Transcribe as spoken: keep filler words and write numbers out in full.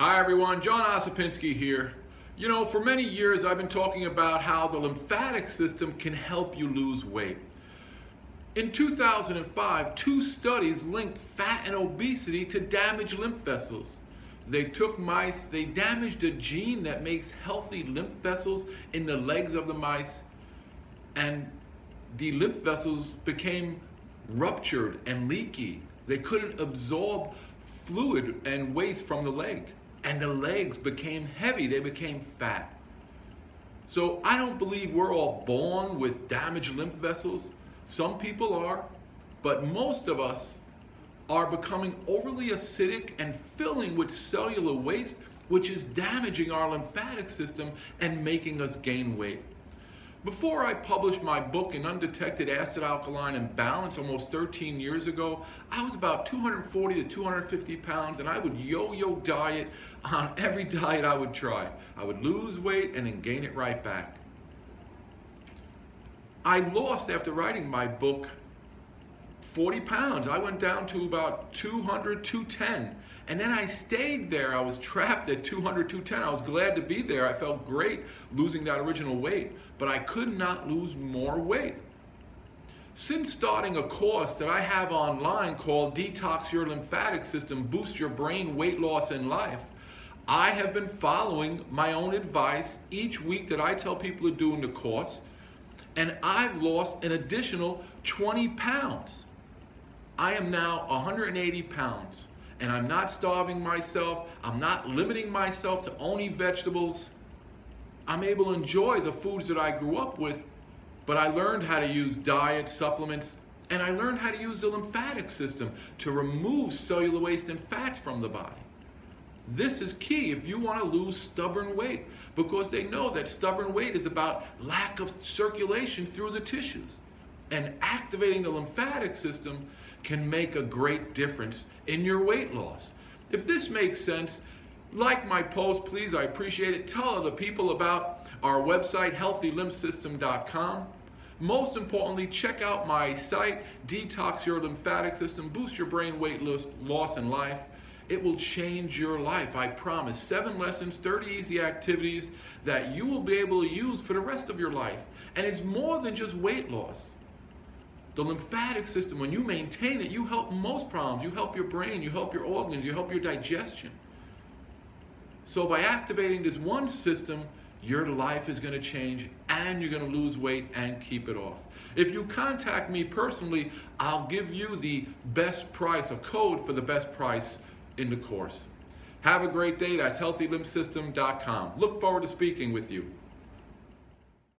Hi everyone, John Ossipinsky here. You know, for many years I've been talking about how the lymphatic system can help you lose weight. In two thousand five, two studies linked fat and obesity to damaged lymph vessels. They took mice, they damaged a gene that makes healthy lymph vessels in the legs of the mice, and the lymph vessels became ruptured and leaky. They couldn't absorb fluid and waste from the leg. And the legs became heavy, they became fat. So I don't believe we're all born with damaged lymph vessels. Some people are, but most of us are becoming overly acidic and filling with cellular waste, which is damaging our lymphatic system and making us gain weight. Before I published my book, An Undetected Acid Alkaline Imbalance, almost thirteen years ago, I was about two hundred forty to two hundred fifty pounds, and I would yo-yo diet on every diet I would try. I would lose weight and then gain it right back. I lost, after writing my book, forty pounds. I went down to about two hundred, two ten, and then I stayed there. I was trapped at two hundred, two ten. I was glad to be there. I felt great losing that original weight, but I could not lose more weight. Since starting a course that I have online called Detox Your Lymphatic System, Boost Your Brain, Weight Loss in Life, I have been following my own advice each week that I tell people to do in the course, and I've lost an additional twenty pounds. I am now one hundred eighty pounds, and I'm not starving myself. I'm not limiting myself to only vegetables. I'm able to enjoy the foods that I grew up with, but I learned how to use diet, supplements, and I learned how to use the lymphatic system to remove cellular waste and fat from the body. This is key if you want to lose stubborn weight, because they know that stubborn weight is about lack of circulation through the tissues. And activating the lymphatic system can make a great difference in your weight loss. If this makes sense, like my post, please, I appreciate it. Tell other people about our website, Healthy Lymph System dot com. Most importantly, check out my site, Detox Your Lymphatic System, Boost Your Brain, Weight Loss and Life. It will change your life, I promise. Seven lessons, thirty easy activities that you will be able to use for the rest of your life. And it's more than just weight loss. The lymphatic system, when you maintain it, you help most problems. You help your brain, you help your organs, you help your digestion. So by activating this one system, your life is going to change, and you're going to lose weight and keep it off. If you contact me personally, I'll give you the best price, a code for the best price in the course. Have a great day. That's Healthy Lymph System dot com. Look forward to speaking with you.